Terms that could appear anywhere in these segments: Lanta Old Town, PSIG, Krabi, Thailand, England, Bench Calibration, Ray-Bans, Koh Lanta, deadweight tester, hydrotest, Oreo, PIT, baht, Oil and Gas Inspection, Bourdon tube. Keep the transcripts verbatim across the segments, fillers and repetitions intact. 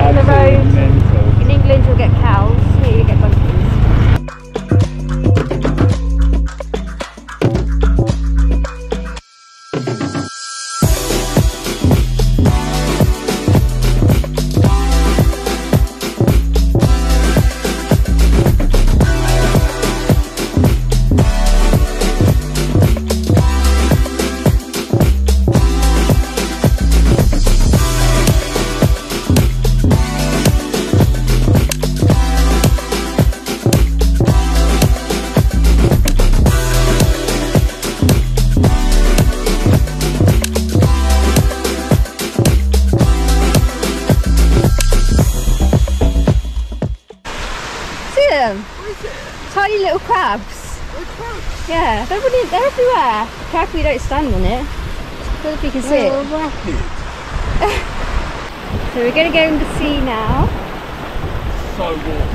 on the road. Mental. In England you'll get cows, here you get donkeys. Tiny little crabs. Little crabs? Yeah, they're, really, they're everywhere. Carefully, don't stand on it. I don't know if you can see it. Right. So we're going to go in the sea now. So warm.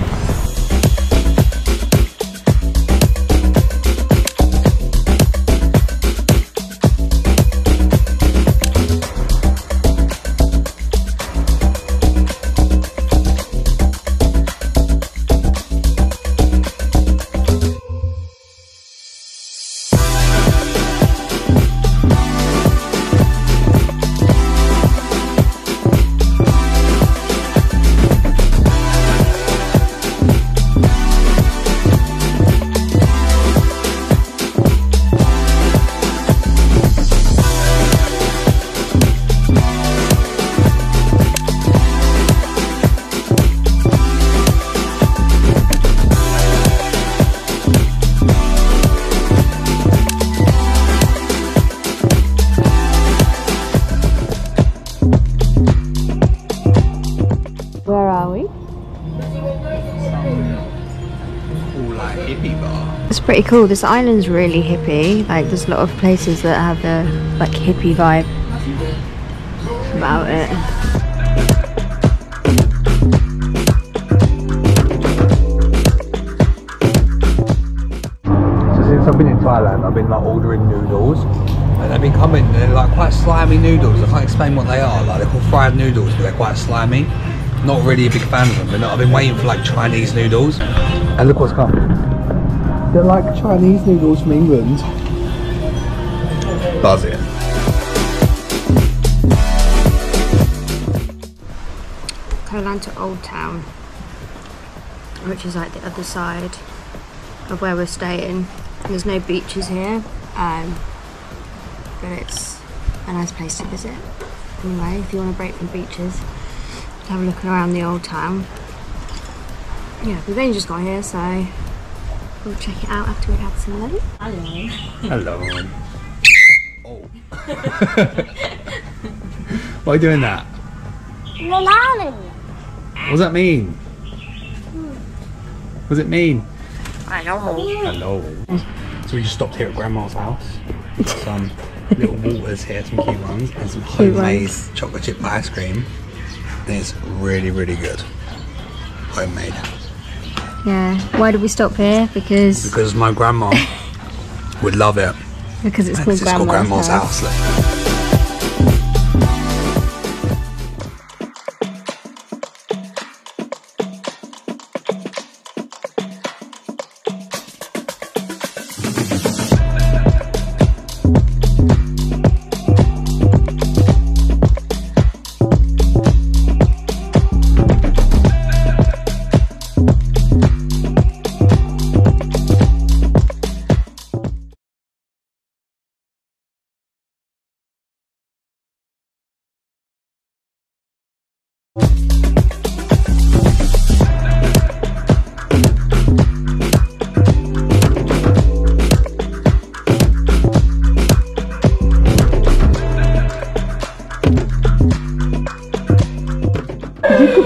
Pretty cool. This island's really hippie. Like, there's a lot of places that have the like hippie vibe about it. So since I've been in Thailand, I've been like ordering noodles, and they've been coming. They're like quite slimy noodles. I can't explain what they are. Like, they're called fried noodles, but they're quite slimy. Not really a big fan of them. But I've been waiting for like Chinese noodles, and look what's come. They're like Chinese noodles from England. Does it? Koh Lanta Old Town, which is like the other side of where we're staying. There's no beaches here, um, but it's a nice place to visit. Anyway, if you want a break from beaches, have a look around the old town. Yeah, we've only just got here, so we'll check it out after we've had some lunch. Hello. Hello. Oh. Why are you doing that? What does that mean? What does it mean? Hello. Hello. So we just stopped here at Grandma's house. Some little waters here, some cute ones, and some homemade chocolate chip ice cream. And it's really, really good. Homemade. Yeah. Why did we stop here? Because because my grandma would love it. Because it's called, it's grandma's, called grandma's house. house.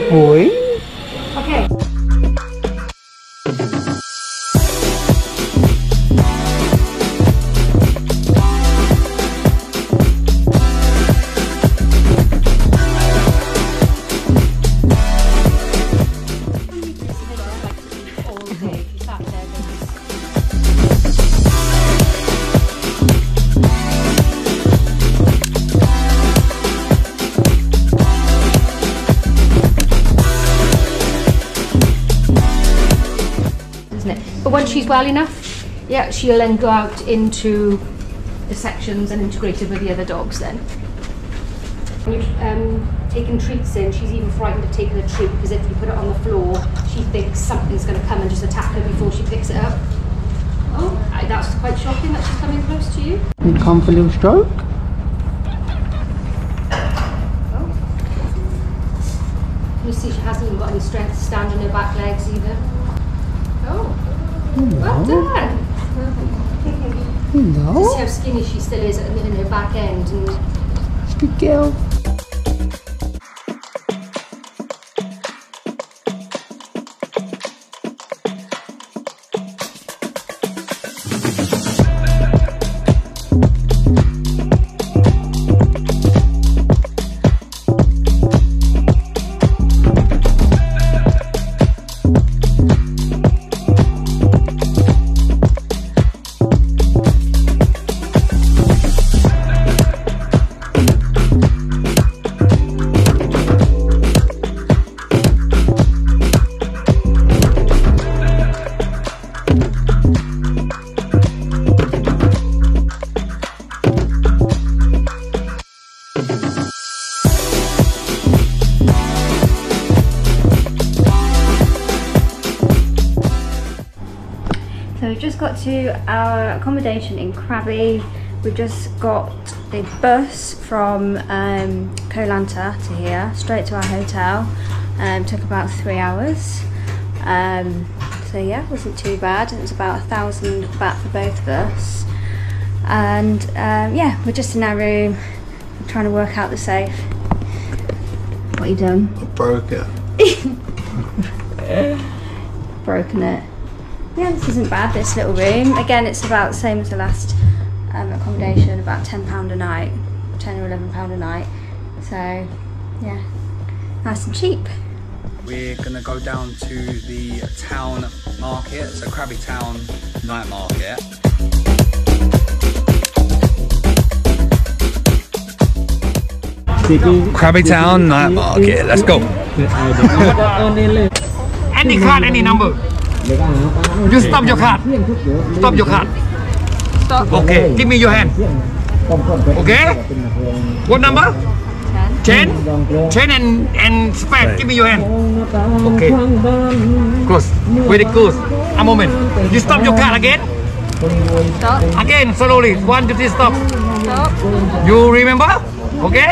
Boy. Okay. But when she's well enough, yeah, she'll then go out into the sections and integrated with the other dogs then. When you've um, taken treats in, she's even frightened of taking a treat because if you put it on the floor, she thinks something's going to come and just attack her before she picks it up. Oh, I, that's quite shocking that she's coming close to you. You'd come for a little stroke? Oh. You see, she hasn't even got any strength to stand on her back legs either. Oh. Hello. Well done. Hello. You see how skinny she still is in her back end. And good girl. Got to our accommodation in Krabi. We've just got the bus from um, Koh Lanta to here, straight to our hotel. Um, took about three hours. Um, so yeah, wasn't too bad. It was about a thousand baht for both of us. And um, yeah, we're just in our room, trying to work out the safe. What are you doing? I broke it. Broken it. Yeah, this isn't bad, this little room. Again, it's about the same as the last um, accommodation, about ten pounds a night, ten or eleven pounds a night. So, yeah, nice and cheap. We're gonna go down to the town market, so Krabi Town night market. Krabi Town night market, let's go. Any card, any number. You stop your card. Stop your card. Stop. Okay, give me your hand. Okay? What number? Ten. Ten? Ten and, and spare. Right. Give me your hand. Okay. Close. Very close. A moment. You stop your card again? Stop. Again, slowly. One, two, three, stop. Stop. You remember? Okay?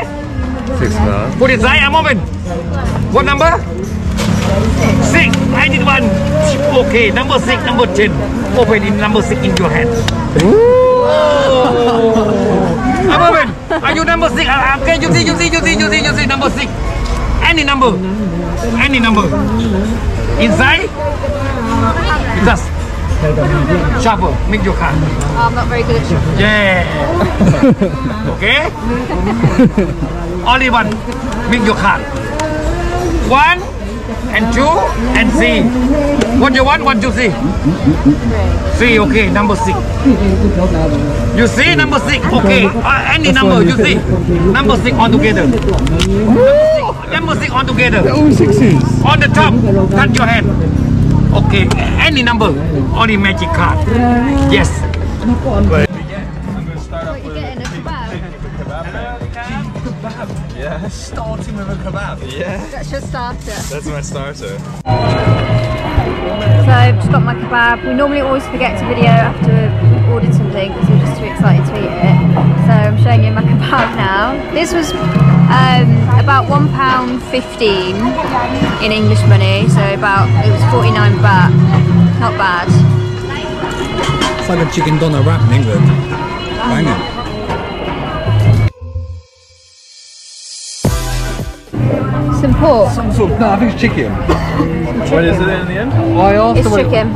Six. Uh, Put it aside a moment. What number? Six. I did one. Okay, number six, number ten. Open in number six in your hand. Open. Are you number six? Okay, you see, you see, you see, you see, you see, number six. Any number, any number. Inside. Just shuffle. Make your card. Oh, I'm not very good at shuffle. Yeah. Okay. Only one. Make your card. One. And two and three. What do you want? What do you see? Three, okay, number six. You see number six, okay. Uh, any number you see. Number six all together. Number six, six all together. All sixes. On the top, touch your hand. Okay, any number. Only magic card. Yes. I'm gonna start off with a kebab. Yeah. Starting with a kebab. Yeah. That's your starter. That's my starter. So I've just got my kebab. We normally always forget to video after we've ordered something because we're just too excited to eat it. So I'm showing you my kebab now. This was um, about one pound fifteen in English money, so about, it was forty-nine baht. Not bad. It's like a chicken doner wrap in England. Bang it. Some pork. Some sort of, no, I think it's chicken. Chicken. What is it in the end? I asked it's her what chicken. It,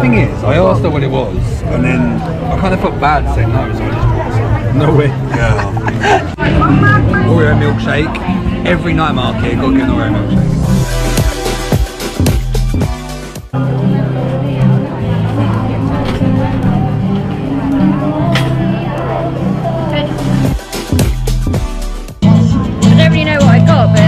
thing is, I asked her what it was, and then I kind of felt bad saying no, so I just bought some. No way. Yeah. Oreo milkshake. Every night market, got to get an Oreo milkshake. I don't really know what I got, but I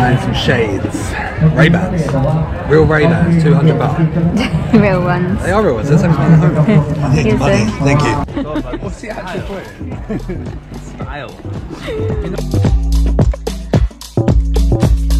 buying some shades. Ray-Bans. Real Ray-Bans, two hundred baht. Real ones. They are real ones, that's how I need money. Thank you. What's the actual point? Style.